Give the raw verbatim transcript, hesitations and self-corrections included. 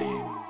me.